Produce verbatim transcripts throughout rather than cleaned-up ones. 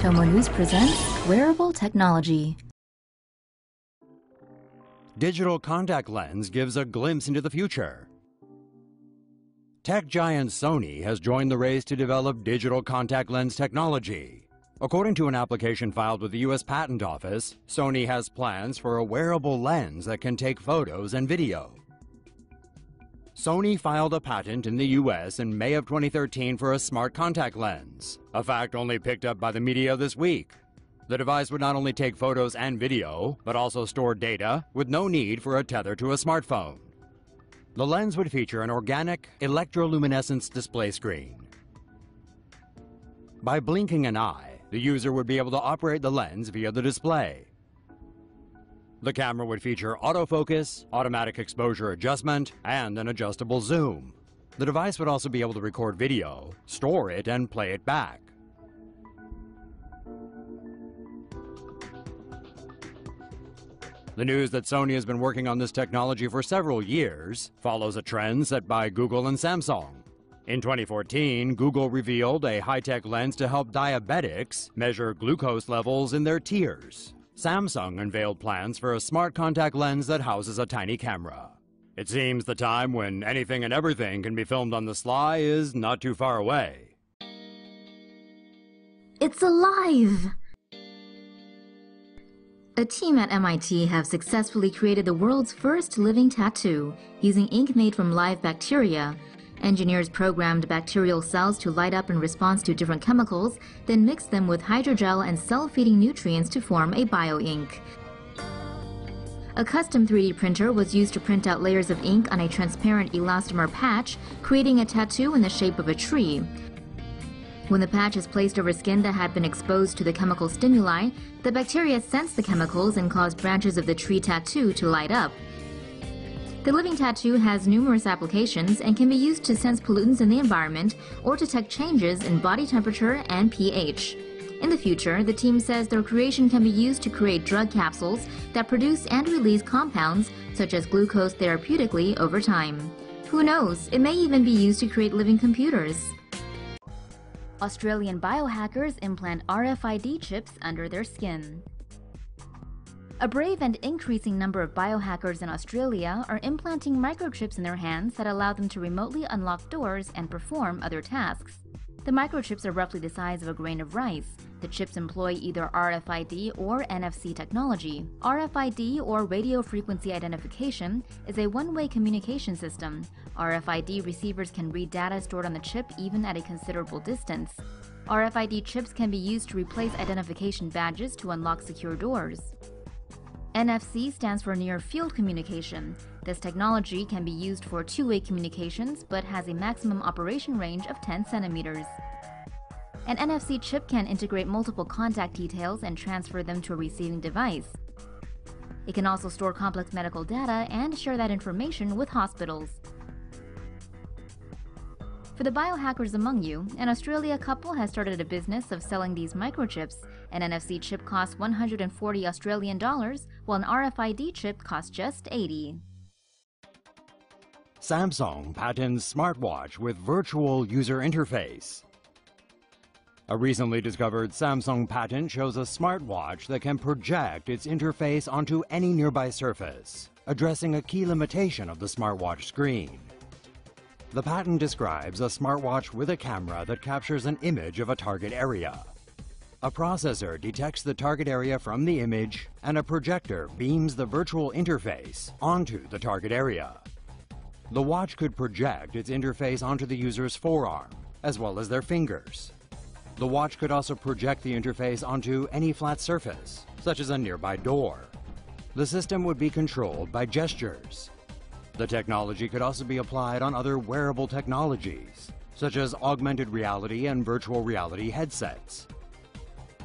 Tomo News presents Wearable Technology. Digital contact lens gives a glimpse into the future. Tech giant Sony has joined the race to develop digital contact lens technology. According to an application filed with the U S Patent Office, Sony has plans for a wearable lens that can take photos and video. Sony filed a patent in the U S in May of twenty thirteen for a smart contact lens, a fact only picked up by the media this week. The device would not only take photos and video, but also store data with no need for a tether to a smartphone. The lens would feature an organic electroluminescence display screen. By blinking an eye, the user would be able to operate the lens via the display. The camera would feature autofocus, automatic exposure adjustment, and an adjustable zoom. The device would also be able to record video, store it, and play it back. The news that Sony has been working on this technology for several years follows a trend set by Google and Samsung. In twenty fourteen, Google revealed a high-tech lens to help diabetics measure glucose levels in their tears. Samsung unveiled plans for a smart contact lens that houses a tiny camera. It seems the time when anything and everything can be filmed on the sly is not too far away. It's alive! A team at M I T have successfully created the world's first living tattoo using ink made from live bacteria. Engineers programmed bacterial cells to light up in response to different chemicals, then mixed them with hydrogel and cell-feeding nutrients to form a bio-ink. A custom three D printer was used to print out layers of ink on a transparent elastomer patch, creating a tattoo in the shape of a tree. When the patch is placed over skin that had been exposed to the chemical stimuli, the bacteria sense the chemicals and cause branches of the tree tattoo to light up. The living tattoo has numerous applications and can be used to sense pollutants in the environment or detect changes in body temperature and pH. In the future, the team says their creation can be used to create drug capsules that produce and release compounds such as glucose therapeutically over time. Who knows, it may even be used to create living computers. Australian biohackers implant R F I D chips under their skin. A brave and increasing number of biohackers in Australia are implanting microchips in their hands that allow them to remotely unlock doors and perform other tasks. The microchips are roughly the size of a grain of rice. The chips employ either R F I D or N F C technology. R F I D, or radio frequency identification, is a one-way communication system. R F I D receivers can read data stored on the chip even at a considerable distance. R F I D chips can be used to replace identification badges to unlock secure doors. N F C stands for near-field communication. This technology can be used for two-way communications but has a maximum operation range of ten centimeters. An N F C chip can integrate multiple contact details and transfer them to a receiving device. It can also store complex medical data and share that information with hospitals. For the biohackers among you, an Australia couple has started a business of selling these microchips. An N F C chip costs one hundred forty Australian dollars, while an R F I D chip costs just eighty. Samsung patents smartwatch with virtual user interface. A recently discovered Samsung patent shows a smartwatch that can project its interface onto any nearby surface, addressing a key limitation of the smartwatch screen. The patent describes a smartwatch with a camera that captures an image of a target area. A processor detects the target area from the image, and a projector beams the virtual interface onto the target area. The watch could project its interface onto the user's forearm, as well as their fingers. The watch could also project the interface onto any flat surface, such as a nearby door. The system would be controlled by gestures. The technology could also be applied on other wearable technologies, such as augmented reality and virtual reality headsets.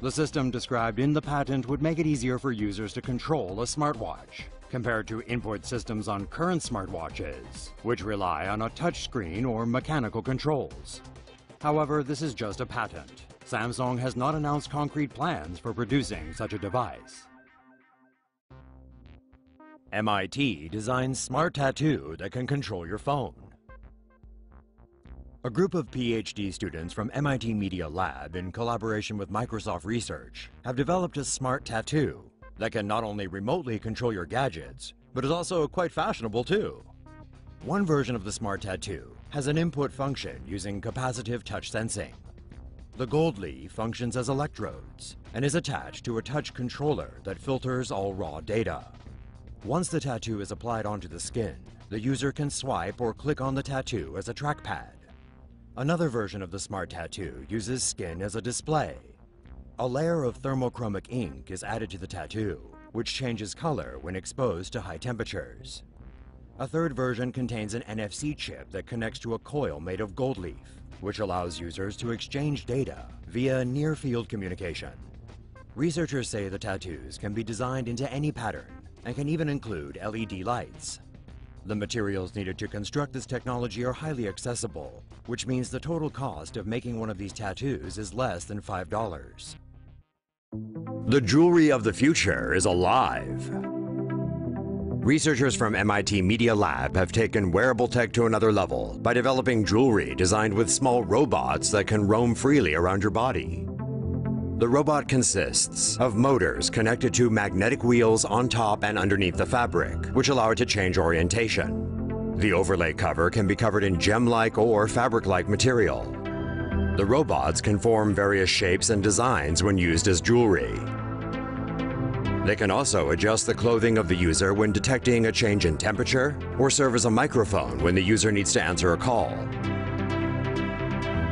The system described in the patent would make it easier for users to control a smartwatch, compared to input systems on current smartwatches, which rely on a touchscreen or mechanical controls. However, this is just a patent. Samsung has not announced concrete plans for producing such a device. M I T designs smart tattoo that can control your phone. A group of PhD students from M I T Media Lab, in collaboration with Microsoft Research, have developed a smart tattoo that can not only remotely control your gadgets, but is also quite fashionable too. One version of the smart tattoo has an input function using capacitive touch sensing. The gold leaf functions as electrodes and is attached to a touch controller that filters all raw data. Once the tattoo is applied onto the skin, the user can swipe or click on the tattoo as a trackpad. Another version of the smart tattoo uses skin as a display. A layer of thermochromic ink is added to the tattoo, which changes color when exposed to high temperatures. A third version contains an N F C chip that connects to a coil made of gold leaf, which allows users to exchange data via near-field communication. Researchers say the tattoos can be designed into any pattern and can even include L E D lights. The materials needed to construct this technology are highly accessible, which means the total cost of making one of these tattoos is less than five dollars. The jewelry of the future is alive. Researchers from M I T Media Lab have taken wearable tech to another level by developing jewelry designed with small robots that can roam freely around your body. The robot consists of motors connected to magnetic wheels on top and underneath the fabric, which allow it to change orientation. The overlay cover can be covered in gem-like or fabric-like material. The robots can form various shapes and designs when used as jewelry. They can also adjust the clothing of the user when detecting a change in temperature, or serve as a microphone when the user needs to answer a call.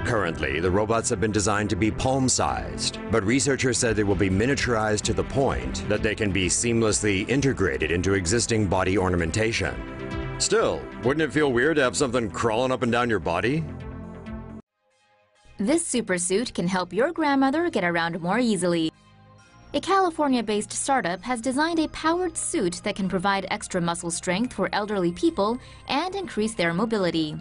Currently, the robots have been designed to be palm-sized, but researchers said they will be miniaturized to the point that they can be seamlessly integrated into existing body ornamentation. Still, wouldn't it feel weird to have something crawling up and down your body? This supersuit can help your grandmother get around more easily. A California-based startup has designed a powered suit that can provide extra muscle strength for elderly people and increase their mobility.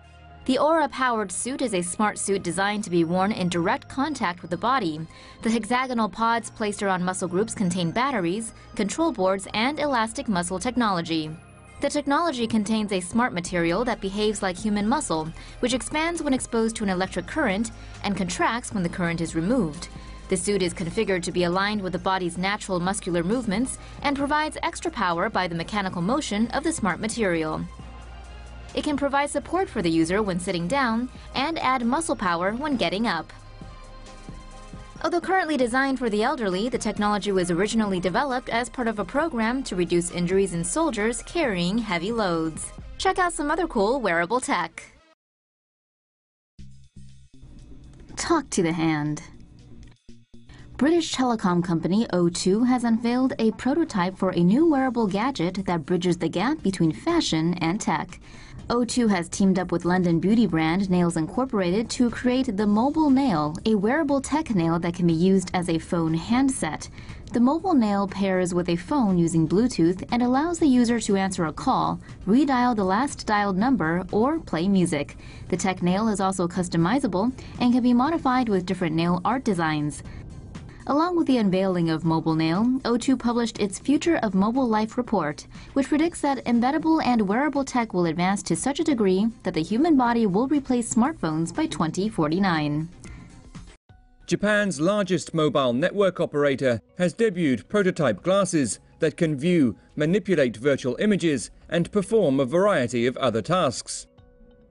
The Aura-powered suit is a smart suit designed to be worn in direct contact with the body. The hexagonal pods placed around muscle groups contain batteries, control boards, and elastic muscle technology. The technology contains a smart material that behaves like human muscle, which expands when exposed to an electric current and contracts when the current is removed. The suit is configured to be aligned with the body's natural muscular movements and provides extra power by the mechanical motion of the smart material. It can provide support for the user when sitting down and add muscle power when getting up. Although currently designed for the elderly, the technology was originally developed as part of a program to reduce injuries in soldiers carrying heavy loads. Check out some other cool wearable tech. Talk to the hand. British telecom company O two has unveiled a prototype for a new wearable gadget that bridges the gap between fashion and tech. O two has teamed up with London beauty brand Nails Incorporated to create the Mobile Nail, a wearable tech nail that can be used as a phone handset. The Mobile Nail pairs with a phone using Bluetooth and allows the user to answer a call, redial the last dialed number, or play music. The tech nail is also customizable and can be modified with different nail art designs. Along with the unveiling of Mobile Nail, O two published its Future of Mobile Life report, which predicts that embeddable and wearable tech will advance to such a degree that the human body will replace smartphones by twenty forty-nine. Japan's largest mobile network operator has debuted prototype glasses that can view, manipulate virtual images, and perform a variety of other tasks.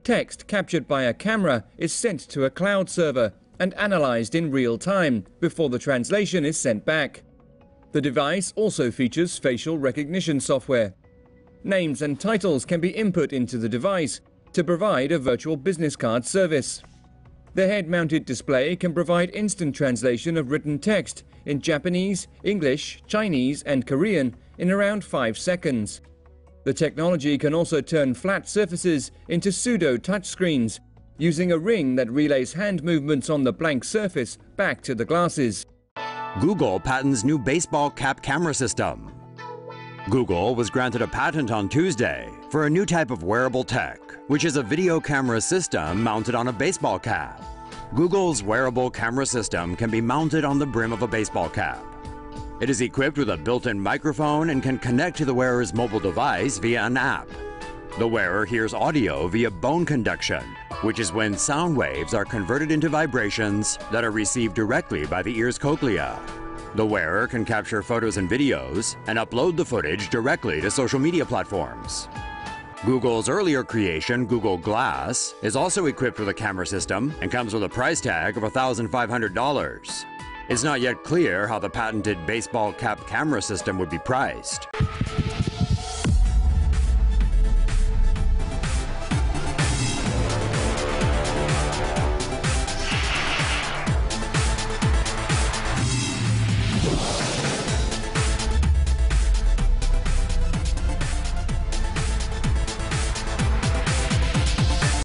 Text captured by a camera is sent to a cloud server and analyzed in real time before the translation is sent back. The device also features facial recognition software. Names and titles can be input into the device to provide a virtual business card service. The head-mounted display can provide instant translation of written text in Japanese, English, Chinese, and Korean in around five seconds. The technology can also turn flat surfaces into pseudo touchscreens, using a ring that relays hand movements on the blank surface back to the glasses. Google patents new baseball cap camera system. Google was granted a patent on Tuesday for a new type of wearable tech, which is a video camera system mounted on a baseball cap. Google's wearable camera system can be mounted on the brim of a baseball cap. It is equipped with a built-in microphone and can connect to the wearer's mobile device via an app. The wearer hears audio via bone conduction, which is when sound waves are converted into vibrations that are received directly by the ear's cochlea. The wearer can capture photos and videos and upload the footage directly to social media platforms. Google's earlier creation, Google Glass, is also equipped with a camera system and comes with a price tag of one thousand five hundred dollars. It's not yet clear how the patented baseball cap camera system would be priced.